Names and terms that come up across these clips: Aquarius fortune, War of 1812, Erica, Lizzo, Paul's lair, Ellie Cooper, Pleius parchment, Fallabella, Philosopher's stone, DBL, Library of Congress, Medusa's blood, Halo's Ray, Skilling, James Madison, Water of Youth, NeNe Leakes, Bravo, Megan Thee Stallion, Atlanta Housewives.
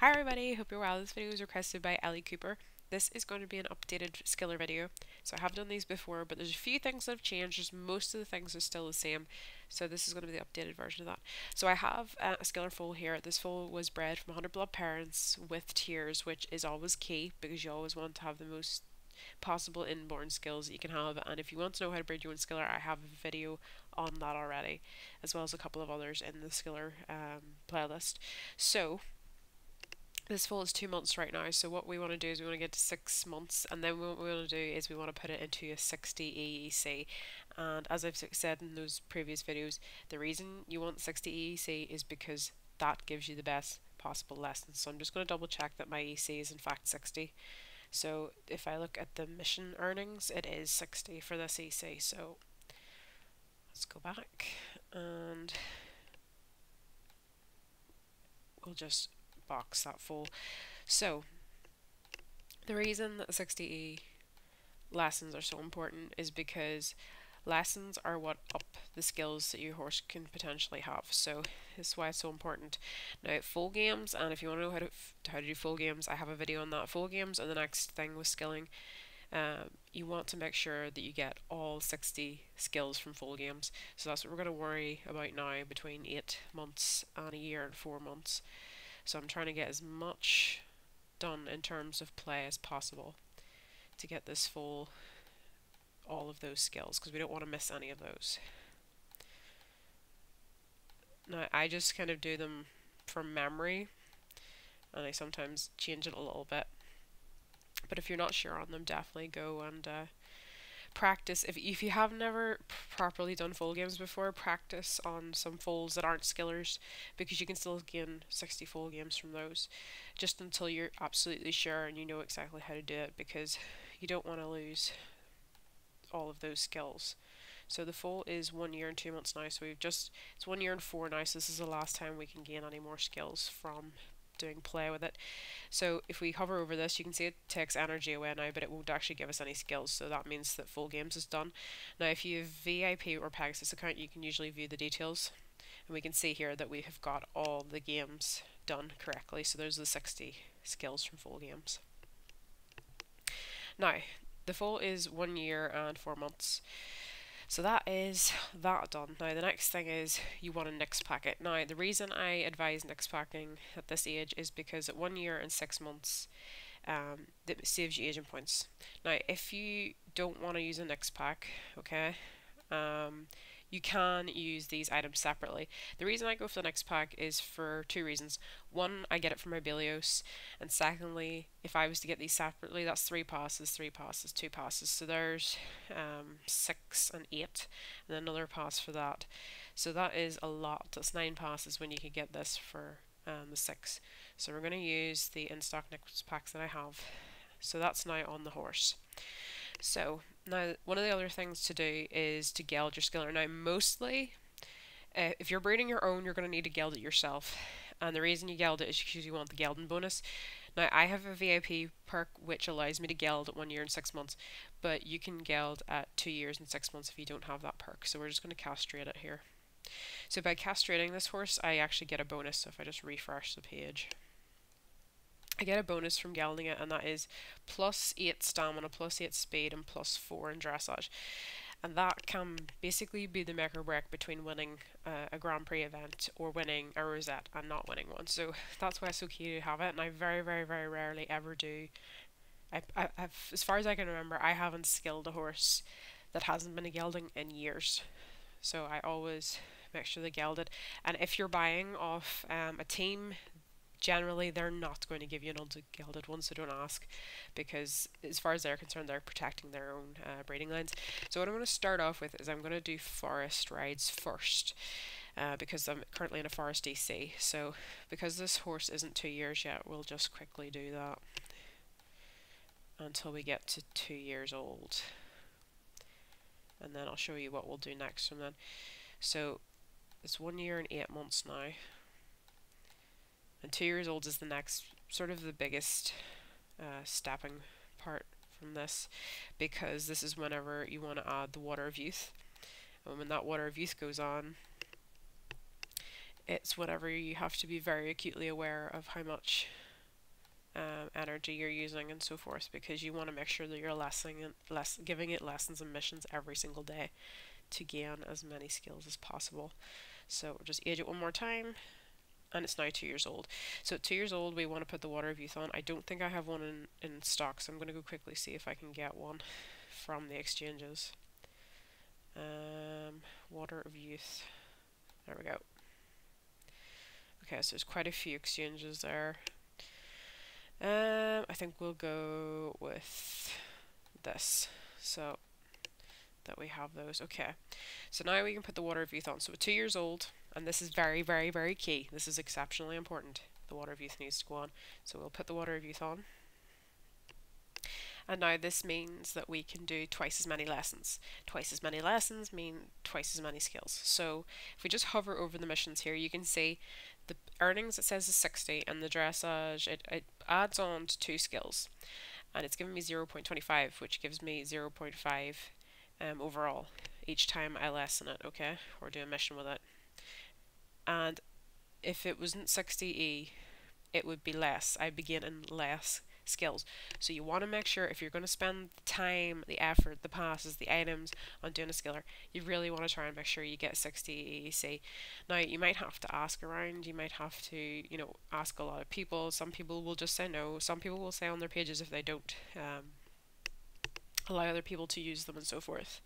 Hi everybody, hope you're well. This video was requested by Ellie Cooper. This is going to be an updated skiller video. So I have done these before, but there's a few things that have changed. Just most of the things are still the same. So this is going to be the updated version of that. So I have a skiller foal here. This foal was bred from 100 blood parents with tears, which is always key because you always want to have the most possible inborn skills that you can have. And if you want to know how to breed your own skiller, I have a video on that already, as well as a couple of others in the skiller playlist. So this foal is 2 months right now, so what we want to do is we want to get to 6 months, and then what we want to do is we want to put it into a 60 EEC. And as I've said in those previous videos, the reason you want 60 EEC is because that gives you the best possible lessons. So I'm just going to double check that my EEC is in fact 60. So if I look at the mission earnings, it is 60 for this EEC. So let's go back and we'll just box that full. So the reason that 60E lessons are so important is because lessons are what up the skills that your horse can potentially have. So this is why it's so important. Now, full games, and if you want to know how to do full games, I have a video on that. Full games and the next thing with skilling, you want to make sure that you get all 60 skills from full games. So that's what we're going to worry about now between 8 months and a year and 4 months. So I'm trying to get as much done in terms of play as possible to get this full, all of those skills, because we don't want to miss any of those. Now I just kind of do them from memory, and I sometimes change it a little bit. But if you're not sure on them, definitely go and practice. If you have never properly done full games before, practice on some foals that aren't skillers, because you can still gain 60 full games from those, just until you're absolutely sure and you know exactly how to do it, because you don't want to lose all of those skills. So the foal is 1 year and 2 months now, so we've just, it's 1 year and 4 now, so this is the last time we can gain any more skills from doing play with it. So if we hover over this, you can see it takes energy away now, but it won't actually give us any skills, so that means that full games is done. Now if you have VIP or Pegasus account, you can usually view the details, and we can see here that we have got all the games done correctly. So there's the 60 skills from full games. Now the foal is 1 year and 4 months. So that is that done. Now the next thing is you want a nix packet. Now the reason I advise nix packing at this age is because at 1 year and 6 months, it saves you agent points. Now if you don't want to use a nix pack, okay, you can use these items separately. The reason I go for the nix pack is for 2 reasons. One, I get it from my Belios, and secondly, if I was to get these separately, that's 3 passes, 3 passes, 2 passes. So there's 6 and 8, and another pass for that. So that is a lot. That's 9 passes when you can get this for the 6. So we're going to use the in-stock nix packs that I have. So that's now on the horse. So now one of the other things to do is to geld your skiller. Now mostly if you're breeding your own, you're going to need to geld it yourself, and the reason you geld it is because you want the gelding bonus. Now I have a VIP perk which allows me to geld at 1 year and 6 months, but you can geld at 2 years and 6 months if you don't have that perk. So we're just going to castrate it here. So by castrating this horse, I actually get a bonus. So if I just refresh the page, I get a bonus from gelding it, and that is +8 stamina, +8 speed, and +4 in dressage. And that can basically be the make or break between winning a Grand Prix event or winning a rosette and not winning one. So that's why it's so key to have it, and I very, very, very rarely ever do. I've, as far as I can remember, I haven't skilled a horse that hasn't been a gelding in years. So I always make sure they geld it. And if you're buying off a team, generally they're not going to give you an ungelded one, so don't ask, because as far as they're concerned, they're protecting their own breeding lines. So what I'm going to start off with is I'm going to do forest rides first, because I'm currently in a forest DC. So because this horse isn't 2 years yet, we'll just quickly do that until we get to 2 years old, and then I'll show you what we'll do next from then. So it's 1 year and 8 months now, and 2 years old is the next, sort of the biggest stepping part from this, because this is whenever you want to add the Water of Youth. And when that Water of Youth goes on, it's whenever you have to be very acutely aware of how much energy you're using and so forth, because you want to make sure that you're giving it lessons and missions every single day to gain as many skills as possible. So we'll just age it one more time, and it's now 2 years old. So at 2 years old we want to put the Water of Youth on. I don't think I have one in stock, so I'm going to go quickly see if I can get one from the exchanges. Water of Youth, there we go. Okay, so there's quite a few exchanges there. I think we'll go with this, so that we have those. Okay, so now we can put the Water of Youth on. So at 2 years old, and this is very, very, very key, this is exceptionally important, the Water of Youth needs to go on. So we'll put the Water of Youth on. And now this means that we can do twice as many lessons. Twice as many lessons mean twice as many skills. So if we just hover over the missions here, you can see the earnings, it says is 60, and the dressage, it adds on to 2 skills. And it's giving me 0.25, which gives me 0.5 overall each time I lessen it, okay? Or do a mission with it. And if it wasn't 60E, it would be less. I'd be gaining less skills. So you want to make sure, if you're going to spend the time, the effort, the passes, the items on doing a skiller, you really want to try and make sure you get 60 EEC. Now you might have to ask around, you might have to, you know, ask a lot of people. Some people will just say no, some people will say on their pages if they don't allow other people to use them and so forth.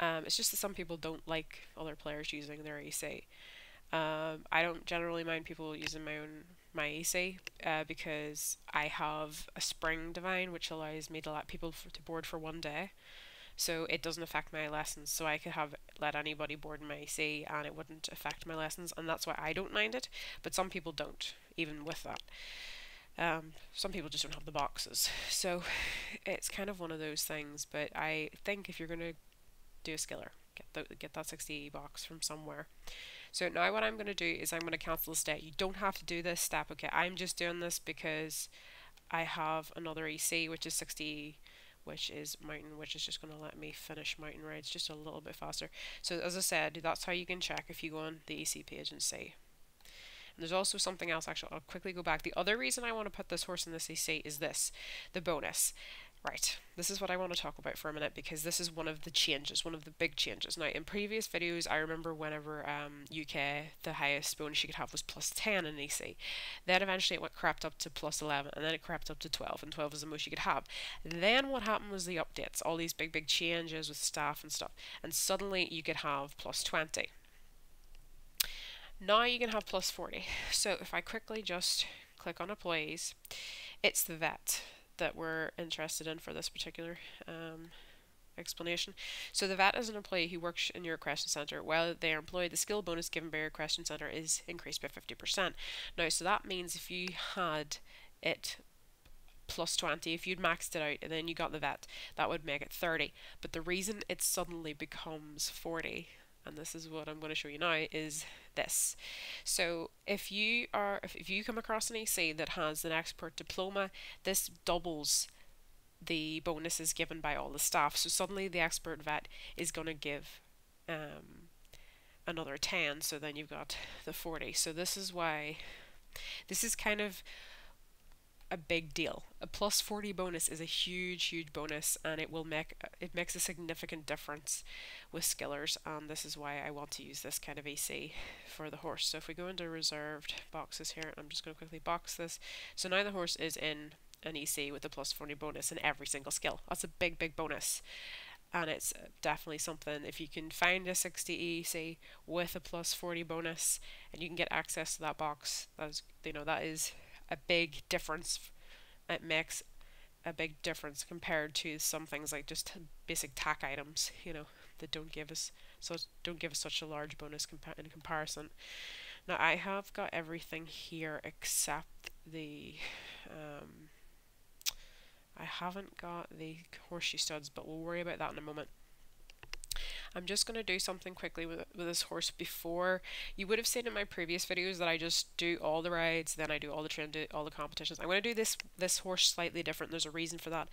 It's just that some people don't like other players using their EEC. I don't generally mind people using my EC because I have a spring divine which allows me to let people to board for 1 day, so it doesn't affect my lessons. So I could have let anybody board my EC and it wouldn't affect my lessons, and that's why I don't mind it. But some people don't, even with that. Some people just don't have the boxes, so it's kind of one of those things. But I think if you're going to do a skiller, get that 60 box from somewhere. So now what I'm going to do is I'm going to cancel this day. You don't have to do this step, okay? I'm just doing this because I have another EC, which is 60, which is Mountain, which is just going to let me finish Mountain Rides just a little bit faster. So as I said, that's how you can check if you go on the EC page and see. And there's also something else, actually, I'll quickly go back. The other reason I want to put this horse in this EC is this, the bonus. Right, this is what I want to talk about for a minute, because this is one of the changes, one of the big changes. Now, in previous videos, I remember whenever UK, the highest bonus you could have was plus 10 in EC. Then eventually it crept up to plus 11, and then it crept up to 12, and 12 is the most you could have. Then what happened was the updates, all these big, big changes with staff and stuff, and suddenly you could have plus 20. Now you can have plus 40. So if I quickly just click on employees, it's the vet that we're interested in for this particular explanation. So the vet is an employee who works in your question center. While they are employed, the skill bonus given by your question center is increased by 50%. Now, so that means if you had it plus 20, if you'd maxed it out and then you got the vet, that would make it 30. But the reason it suddenly becomes 40, and this is what I'm going to show you now, is this. So if you come across an EC that has an expert diploma, this doubles the bonuses given by all the staff. So suddenly the expert vet is going to give another 10, so then you've got the 40. So this is why this is kind of a big deal. A plus 40 bonus is a huge, huge bonus, and it will make, it makes a significant difference with skillers, and this is why I want to use this kind of EC for the horse. So if we go into reserved boxes here, I'm just going to quickly box this. So now the horse is in an EC with a plus 40 bonus in every single skill. That's a big, big bonus, and it's definitely something. If you can find a 60 EC with a plus 40 bonus and you can get access to that box, that's, you know, that is a big difference. It makes a big difference compared to some things like just basic tack items, you know, that don't give us such a large bonus in comparison. Now I have got everything here except the I haven't got the horseshoe studs, but we'll worry about that in a moment. I'm just going to do something quickly with this horse before. You would have seen in my previous videos that I just do all the rides, then I do all the train, do all the competitions. I'm going to do this horse slightly different. There's a reason for that,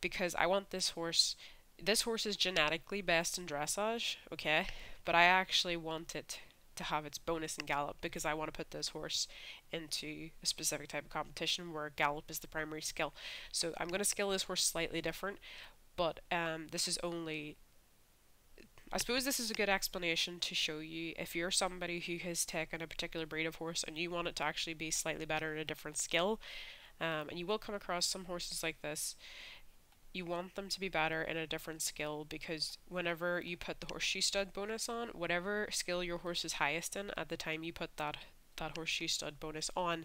because I want this horse. This horse is genetically best in dressage, okay? But I actually want it to have its bonus in gallop, because I want to put this horse into a specific type of competition where gallop is the primary skill. So I'm going to skill this horse slightly different, but this is only, I suppose this is a good explanation to show you if you're somebody who has taken a particular breed of horse and you want it to actually be slightly better in a different skill, and you will come across some horses like this. You want them to be better in a different skill, because whenever you put the horseshoe stud bonus on, whatever skill your horse is highest in at the time you put that horseshoe stud bonus on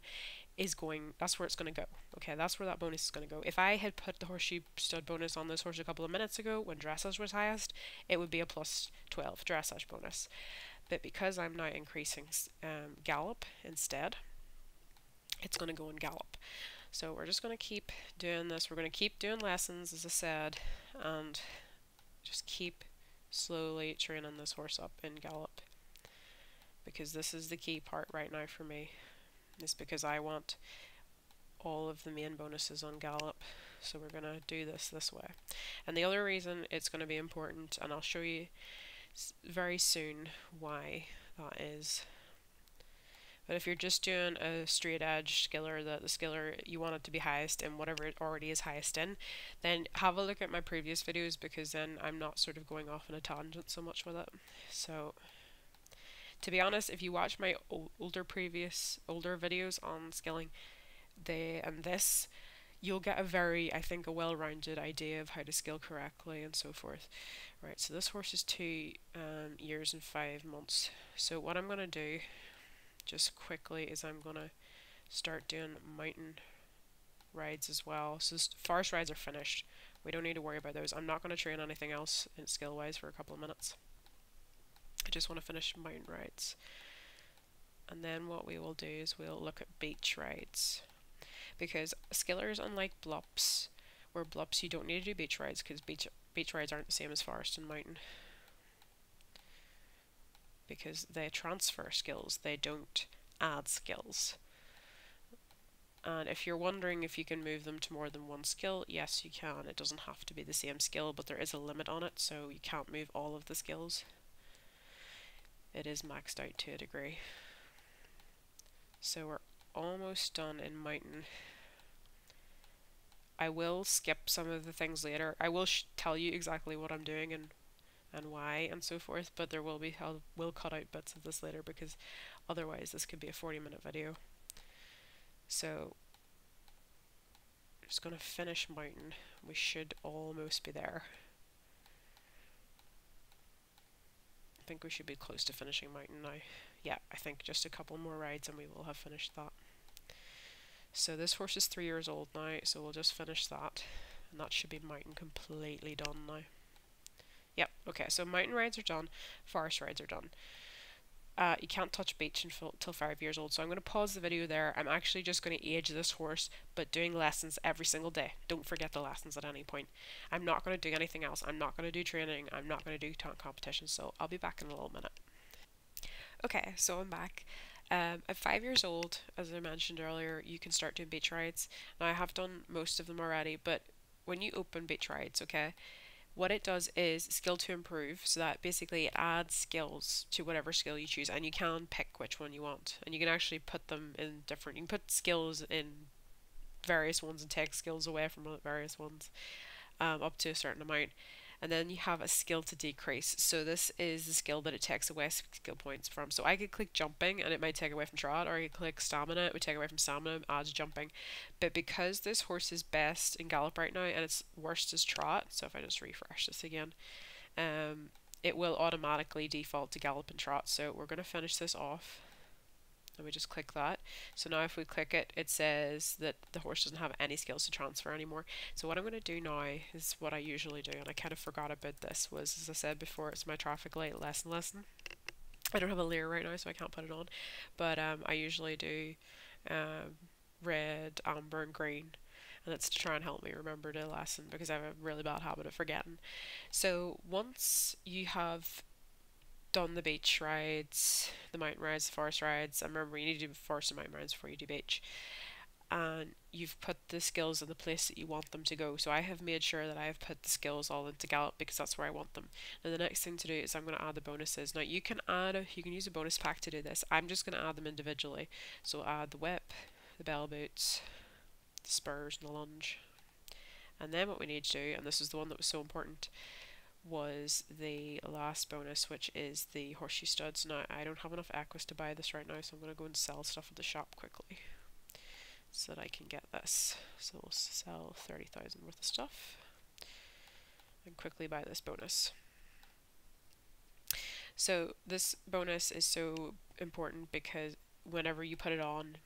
is going, that's where it's going to go. Okay, that's where that bonus is going to go. If I had put the horseshoe stud bonus on this horse a couple of minutes ago when dressage was highest, it would be a plus 12 dressage bonus. But because I'm now increasing gallop instead, it's going to go in gallop. So we're just going to keep doing this. We're going to keep doing lessons, as I said, and just keep slowly training this horse up in gallop, because this is the key part right now for me. It's because I want all of the main bonuses on gallop, so we're going to do this way. And the other reason it's going to be important, and I'll show you very soon why that is. But if you're just doing a straight edge skiller, the skiller you want it to be highest in whatever it already is highest in, then have a look at my previous videos, because then I'm not sort of going off on a tangent so much with it. So to be honest, if you watch my older videos on skilling and this, you'll get a very, I think, a well-rounded idea of how to skill correctly and so forth. Right, so this horse is 2 years and 5 months. So what I'm gonna do just quickly is I'm gonna start doing mountain rides as well. So forest rides are finished, we don't need to worry about those. I'm not going to train anything else in skill wise for a couple of minutes. I just want to finish mountain rides, and then what we will do is we'll look at beach rides, because skillers, unlike blups, where blups you don't need to do beach rides, because beach rides aren't the same as forest and mountain, because they transfer skills, they don't add skills. And if you're wondering if you can move them to more than one skill, yes you can. It doesn't have to be the same skill, but there is a limit on it, so you can't move all of the skills. It is maxed out to a degree. So we're almost done in mountain. I will skip some of the things later. I will tell you exactly what I'm doing and why and so forth, but there will be, I will cut out bits of this later, because otherwise this could be a 40-minute video. So I'm just gonna finish mountain. We should almost be there. I think we should be close to finishing mountain now. Yeah, I think just a couple more rides and we will have finished that. So this horse is 3 years old now, so we'll just finish that, and that should be mountain completely done now. Yep, okay, so mountain rides are done, forest rides are done. You can't touch beach until 5 years old, so I'm going to pause the video there. I'm actually just going to age this horse, but doing lessons every single day. Don't forget the lessons at any point. I'm not going to do anything else. I'm not going to do training. I'm not going to do competitions, so I'll be back in a little minute. Okay, so I'm back. At 5 years old, as I mentioned earlier, you can start doing beach rides. Now, I have done most of them already, but when you open beach rides, okay, what it does is skill to improve, so that basically it adds skills to whatever skill you choose, and you can pick which one you want, and you can actually put them in different, you can put skills in various ones and take skills away from various ones, up to a certain amount. And then you have a skill to decrease, so this is the skill that it takes away skill points from. So I could click jumping and it might take away from trot, or I could click stamina, it would take away from stamina and adds jumping. But because this horse is best in gallop right now and its worst is trot, so if I just refresh this again, it will automatically default to gallop and trot. So we're going to finish this off. Let me just click that. So now if we click it, it says that the horse doesn't have any skills to transfer anymore. So what I'm going to do now is what I usually do, and I kind of forgot about this, was, as I said before, it's my traffic light lesson. I don't have a lair right now, so I can't put it on, but I usually do red, amber and green, and it's to try and help me remember the lesson, because I have a really bad habit of forgetting. So once you have done the beach rides, the mountain rides, the forest rides, and remember you need to do forest and mountain rides before you do beach, and you've put the skills in the place that you want them to go. So I have made sure that I have put the skills all into Gallop because that's where I want them. Now the next thing to do is I'm going to add the bonuses. Now you can add, you can use a bonus pack to do this. I'm just going to add them individually. So add the whip, the bell boots, the spurs and the lunge. And then what we need to do, and this is the one that was so important, was the last bonus, which is the horseshoe studs. Now I don't have enough Equus to buy this right now, so I'm going to go and sell stuff at the shop quickly so that I can get this. So we'll sell 30,000 worth of stuff and quickly buy this bonus. So this bonus is so important because whenever you put it on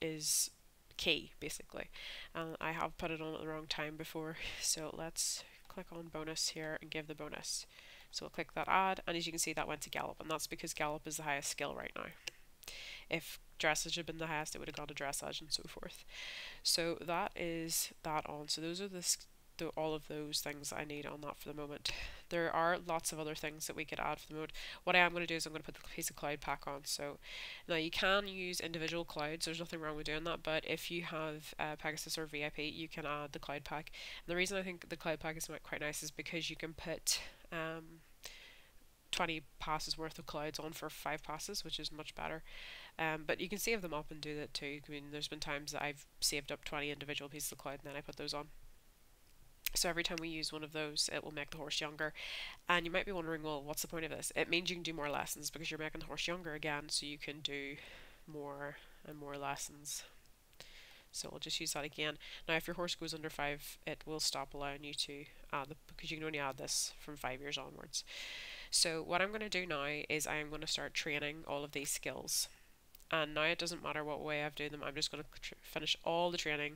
is key, basically. I have put it on at the wrong time before, so let's click on bonus here and give the bonus. So we'll click that add, and as you can see that went to Gallop, and that's because Gallop is the highest skill right now. If dressage had been the highest, it would have gone to dressage and so forth. So that is that on. So those are the all of those things I need on that for the moment. There are lots of other things that we could add for the mode. What I am going to do is I'm going to put the piece of cloud pack on. So now you can use individual clouds, there's nothing wrong with doing that, but if you have Pegasus or VIP, you can add the cloud pack. And the reason I think the cloud pack is quite nice is because you can put 20 passes worth of clouds on for 5 passes, which is much better. But you can save them up and do that too. I mean, there's been times that I've saved up 20 individual pieces of cloud and then I put those on. So every time we use one of those, it will make the horse younger. And you might be wondering, well, what's the point of this? It means you can do more lessons because you're making the horse younger again, so you can do more and more lessons. So we'll just use that again. Now if your horse goes under 5, it will stop allowing you to add the, because you can only add this from 5 years onwards. So what I'm going to do now is I'm going to start training all of these skills. And now it doesn't matter what way I've done them, I'm just going to finish all the training.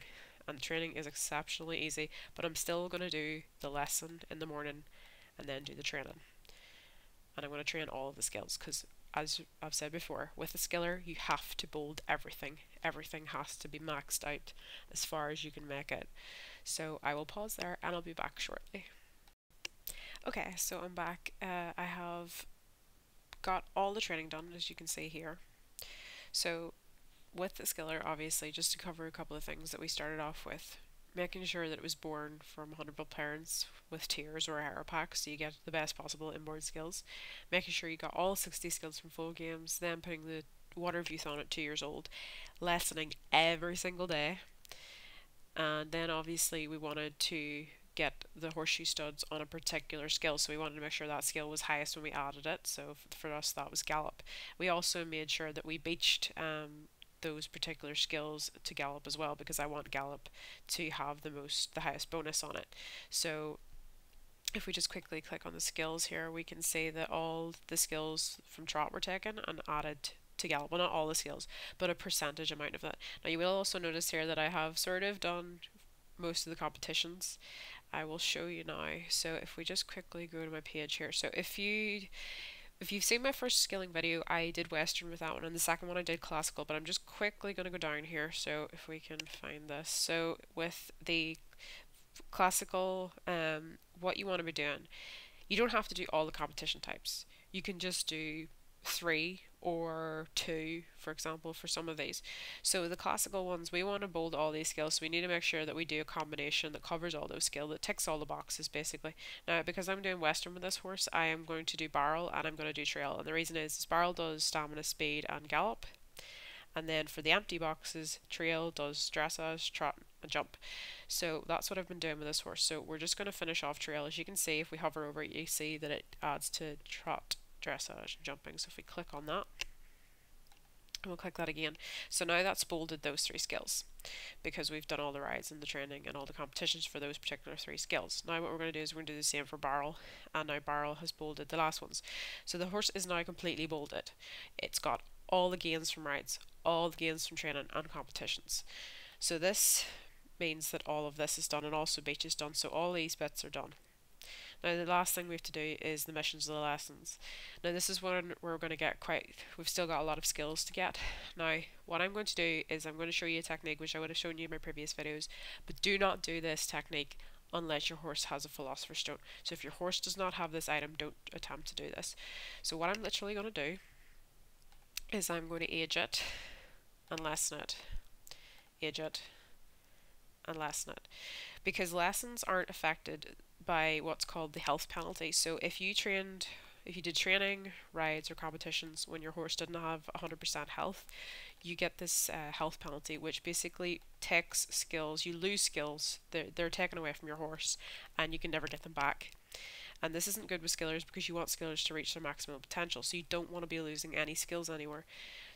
And the training is exceptionally easy, but I'm still going to do the lesson in the morning and then do the training. And I'm going to train all of the skills because, as I've said before, with a skiller you have to bold everything. Everything has to be maxed out as far as you can make it. So I will pause there and I'll be back shortly. Okay, so I'm back. I have got all the training done, as you can see here. So with the skiller, obviously, just to cover a couple of things that we started off with, making sure that it was born from honourable parents with tiers or a hero pack, so you get the best possible inborn skills, making sure you got all 60 skills from full games, then putting the Water of Youth on at 2 years old, lessening every single day, and then obviously we wanted to get the horseshoe studs on a particular skill, so we wanted to make sure that skill was highest when we added it, so for us that was Gallop. We also made sure that we beached those particular skills to Gallop as well, because I want Gallop to have the highest bonus on it. So if we just quickly click on the skills here, we can see that all the skills from Trot were taken and added to Gallop. Well, not all the skills, but a percentage amount of that. Now you will also notice here that I have sort of done most of the competitions. I will show you now. So if we just quickly go to my page here, so if you've seen my first skilling video, I did Western with that one, and the second one I did classical, but I'm just quickly going to go down here, so if we can find this. So with the classical, what you want to be doing, you don't have to do all the competition types. You can just do 3 or 2, for example, for some of these. So the classical ones, we want to bold all these skills, so we need to make sure that we do a combination that covers all those skills, that ticks all the boxes basically. Now because I'm doing Western with this horse, I am going to do Barrel and I'm going to do Trail, and the reason is Barrel does stamina, speed and Gallop, and then for the empty boxes Trail does dressage, trot and jump. So that's what I've been doing with this horse. So we're just going to finish off Trail. As you can see, if we hover over it, you see that it adds to Trot, dressage and jumping. So if we click on that, and we'll click that again, so now that's bolded those 3 skills because we've done all the rides and the training and all the competitions for those particular 3 skills. Now what we're going to do is we're going to do the same for Barrel, and now Barrel has bolded the last ones. So the horse is now completely bolded. It's got all the gains from rides, all the gains from training and competitions. So this means that all of this is done, and also Beach is done, so all these bits are done. Now the last thing we have to do is the missions and the lessons. Now this is one we're going to get quite, we've still got a lot of skills to get. Now what I'm going to do is I'm going to show you a technique which I would have shown you in my previous videos, but do not do this technique unless your horse has a Philosopher's stone. So if your horse does not have this item, don't attempt to do this. So what I'm literally going to do is I'm going to age it and lessen it idiot, and last nut, because lessons aren't affected by what's called the health penalty. So if you did training, rides, or competitions when your horse didn't have 100% health, you get this health penalty, which basically takes skills. You lose skills. They're taken away from your horse, and you can never get them back. And this isn't good with skillers because you want skillers to reach their maximum potential, so you don't want to be losing any skills anywhere.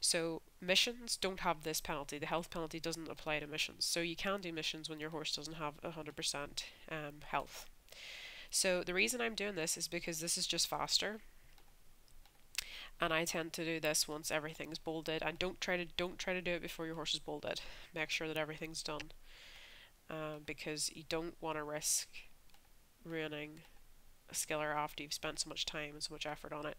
So missions don't have this penalty. The health penalty doesn't apply to missions. So you can do missions when your horse doesn't have 100% health. So the reason I'm doing this is because this is just faster. And I tend to do this once everything's bolded. And don't try to do it before your horse is bolded. Make sure that everything's done. Because you don't want to risk ruining a skiller after you've spent so much time and so much effort on it.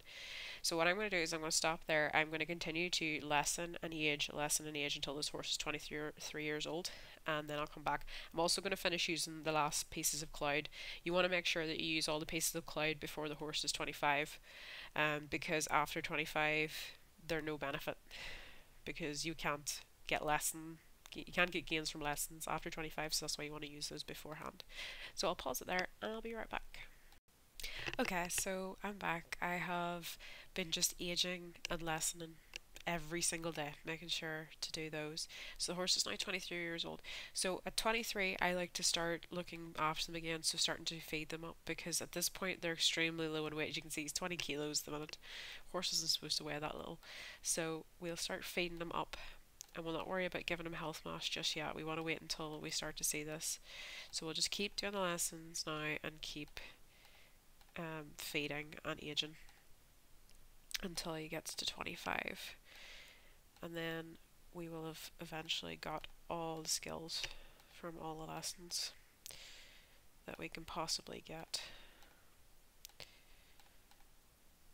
So what I'm going to do is I'm going to stop there. I'm going to continue to lessen and age until this horse is 23 years old, and then I'll come back. I'm also going to finish using the last pieces of cloud. You want to make sure that you use all the pieces of cloud before the horse is 25, because after 25 they're no benefit, because you can't get gains from lessons after 25, so that's why you want to use those beforehand. So I'll pause it there and I'll be right back. Okay, so I'm back. I have been just aging and lessening every single day, making sure to do those. So the horse is now 23 years old. So at 23, I like to start looking after them again, so starting to feed them up, because at this point they're extremely low in weight. As you can see, he's 20 kilos at the minute. Horse isn't supposed to weigh that little. So we'll start feeding them up, and we'll not worry about giving them health mass just yet. We want to wait until we start to see this. So we'll just keep doing the lessons now and keep feeding and aging until he gets to 25, and then we will have eventually got all the skills from all the lessons that we can possibly get.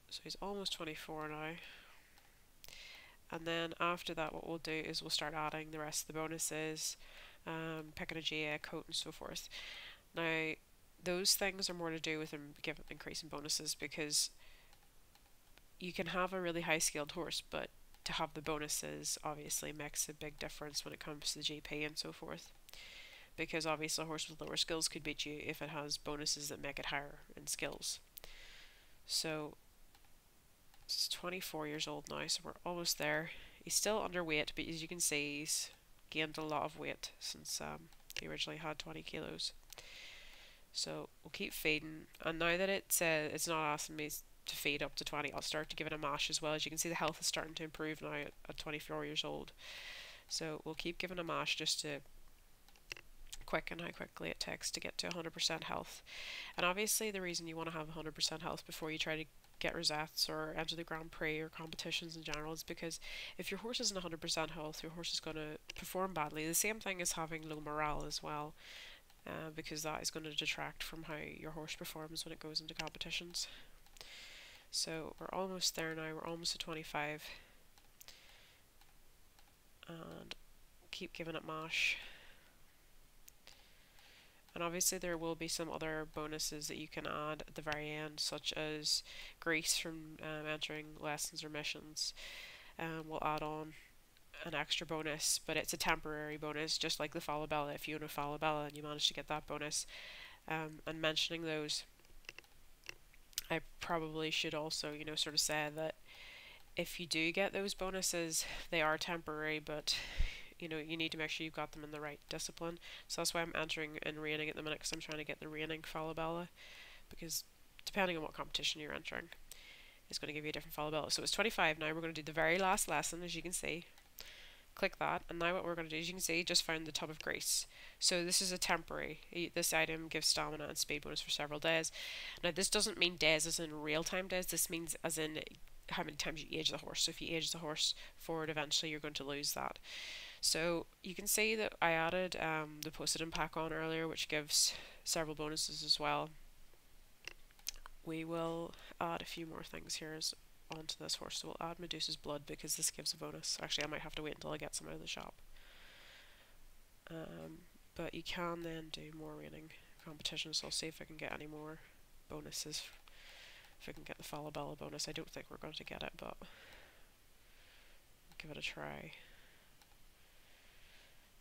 So he's almost 24 now, and then after that what we'll do is we'll start adding the rest of the bonuses, picking a GA coat and so forth. Now those things are more to do with increasing bonuses, because you can have a really high skilled horse, but to have the bonuses obviously makes a big difference when it comes to the GP and so forth, because obviously a horse with lower skills could beat you if it has bonuses that make it higher in skills. So it's 24 years old now, so we're almost there. He's still underweight, but as you can see he's gained a lot of weight since he originally had 20 kilos. So we'll keep feeding, and now that it's not asking me to feed up to 20, I'll start to give it a mash as well. As you can see, the health is starting to improve now at 24 years old. So we'll keep giving a mash just to quicken how quickly it takes to get to 100% health. And obviously the reason you want to have 100% health before you try to get rosettes or enter the Grand Prix or competitions in general is because if your horse isn't 100% health, your horse is going to perform badly. The same thing is having low morale as well. Because that is going to detract from how your horse performs when it goes into competitions. So we're almost there now, we're almost at 25. And keep giving it mash. And obviously there will be some other bonuses that you can add at the very end, such as grease from entering lessons or missions. We'll add on an extra bonus, but it's a temporary bonus, just like the Fallabella. If you own a Fallabella and you manage to get that bonus, and mentioning those, I probably should also, you know, sort of say that if you do get those bonuses, they are temporary, but you know, you need to make sure you've got them in the right discipline. So that's why I'm entering and reining at the minute, because I'm trying to get the reining Fallabella, because depending on what competition you're entering, it's going to give you a different Fallabella. So it's 25 now. We're going to do the very last lesson, as you can see. Click that, and now what we're going to do is, you can see, just found the tub of grease. So this is a temporary. This item gives stamina and speed bonus for several days. Now this doesn't mean days as in real time days, this means as in how many times you age the horse. So if you age the horse forward, eventually you're going to lose that. So you can see that I added the Poseidon pack on earlier, which gives several bonuses as well. We will add a few more things here as onto this horse. So we'll add Medusa's blood because this gives a bonus. Actually, I might have to wait until I get some out of the shop. But you can then do more reining competitions, so I'll see if I can get any more bonuses. If I can get the Fallabella bonus. I don't think we're going to get it, but I'll give it a try.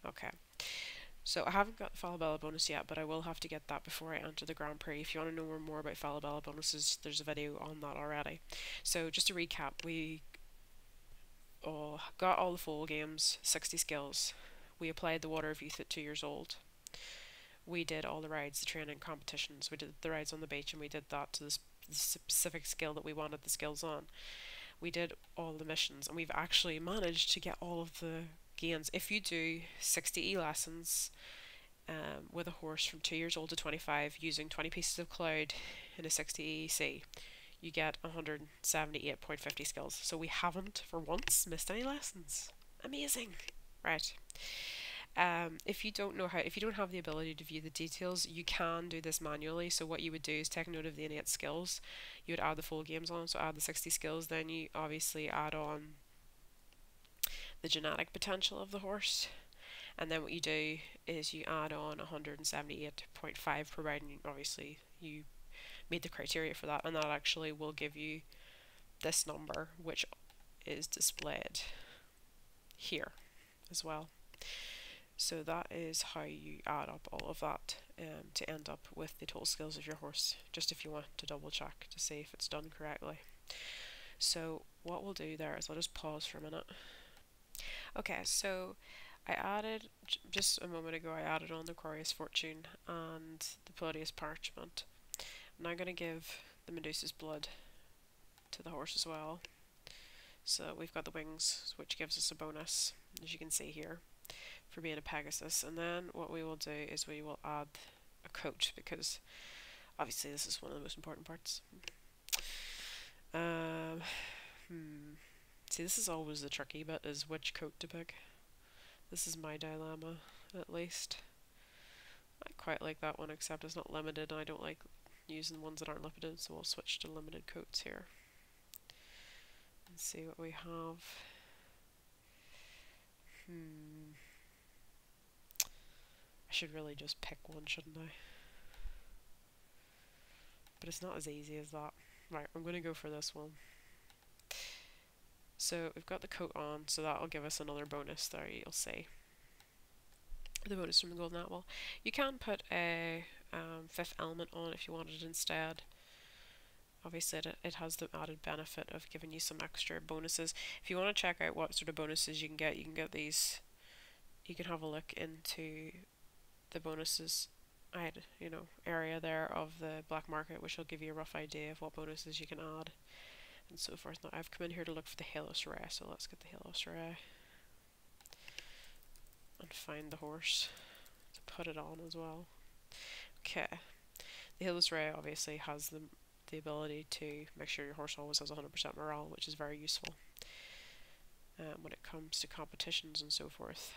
Okay. So I haven't got the Fallabella bonus yet, but I will have to get that before I enter the Grand Prix. If you want to know more about Fallabella bonuses, there's a video on that already. So just to recap, we got all the full games, 60 skills. We applied the Water of Youth at 2 years old. We did all the rides, the training competitions. We did the rides on the beach, and we did that to the specific skill that we wanted the skills on. We did all the missions, and we've actually managed to get all of the gains. If you do 60 e-lessons with a horse from 2 years old to 25 using 20 pieces of cloud in a 60 EC, you get 178.50 skills. So we haven't for once missed any lessons. Amazing. Right. If you don't have the ability to view the details, you can do this manually. So what you would do is take note of the innate skills. You would add the full games on, so add the 60 skills, then you obviously add on the genetic potential of the horse, and then what you do is you add on 178.5, providing obviously you meet the criteria for that, and that actually will give you this number, which is displayed here as well. So that is how you add up all of that to end up with the total skills of your horse, just if you want to double check to see if it's done correctly. So what we'll do there is I'll just pause for a minute. Okay, so I added, just a moment ago, I added on the Aquarius fortune and the Pleius parchment. I'm now going to give the Medusa's blood to the horse as well. So we've got the wings, which gives us a bonus, as you can see here, for being a Pegasus. And then what we will do is we will add a coat, because obviously this is one of the most important parts. See, this is always the tricky bit, is which coat to pick. This is my dilemma, at least. I quite like that one, except it's not limited, and I don't like using ones that aren't limited, so we'll switch to limited coats here. And see what we have. I should really just pick one, shouldn't I? But it's not as easy as that. Right, I'm going to go for this one. So we've got the coat on, so that'll give us another bonus there, you'll see. The bonus from the Golden Apple. You can put a fifth element on if you wanted instead. Obviously it has the added benefit of giving you some extra bonuses. If you want to check out what sort of bonuses you can get these. You can have a look into the bonuses area there of the black market, which will give you a rough idea of what bonuses you can add. And so forth. Now I've come in here to look for the Halo's Ray, so let's get the Halo's Ray and find the horse to put it on as well. Okay, the Halo's Ray obviously has the ability to make sure your horse always has 100% morale, which is very useful when it comes to competitions and so forth.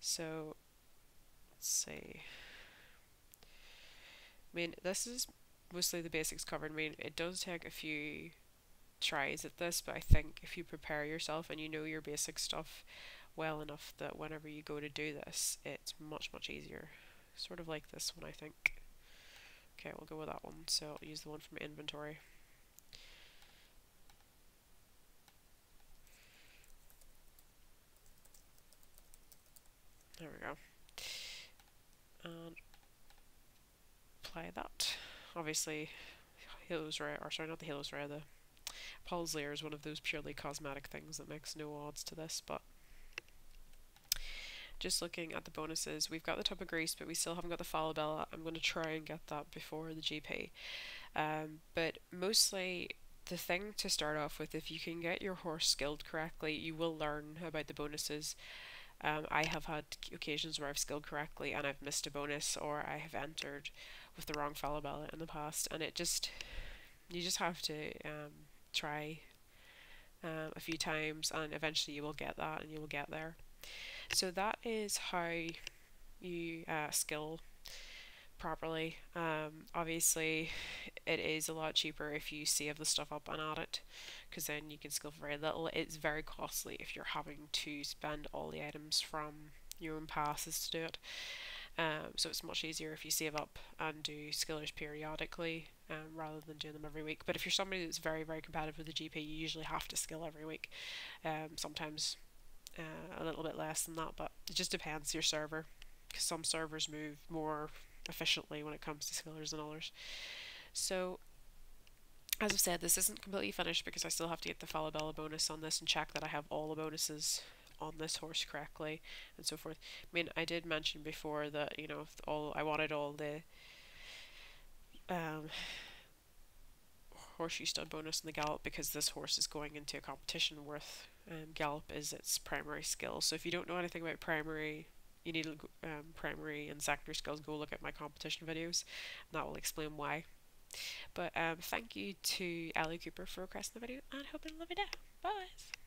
So let's see. I mean, this is mostly the basics covered. I mean, it does take a few tries at this, but I think if you prepare yourself and you know your basic stuff well enough that whenever you go to do this, it's much, much easier. Sort of like this one, I think. Okay, we'll go with that one. So I'll use the one from inventory. There we go. And apply that. Obviously, Halo's Ray, or sorry, not the Halo's Ray, the Paul's lair is one of those purely cosmetic things that makes no odds to this, but just looking at the bonuses, we've got the Tub of Grease, but we still haven't got the Fallabella. I'm going to try and get that before the GP. But mostly, the thing to start off with, if you can get your horse skilled correctly, you will learn about the bonuses. I have had occasions where I've skilled correctly and I've missed a bonus, or I have entered with the wrong Fallabella in the past, and you just have to try a few times, and eventually you will get that and you will get there. So that is how you skill properly. Obviously it is a lot cheaper if you save the stuff up and add it, because then you can skill for very little. It's very costly if you're having to spend all the items from your own passes to do it. So it's much easier if you save up and do skillers periodically rather than doing them every week. But if you're somebody that's very, very competitive with the GP, you usually have to skill every week. Sometimes a little bit less than that, but it just depends your server, because some servers move more efficiently when it comes to fillers than others. So as I've said, this isn't completely finished because I still have to get the Fallabella bonus on this and check that I have all the bonuses on this horse correctly and so forth. I mean, I did mention before that, you know, I wanted all the horseshoe stud bonus in the gallop because this horse is going into a competition with gallop is its primary skill. So if you don't know anything about primary, you need primary and secondary skills, go look at my competition videos and that will explain why. But thank you to Ellie Cooper for requesting the video and hope you have a lovely day. Bye!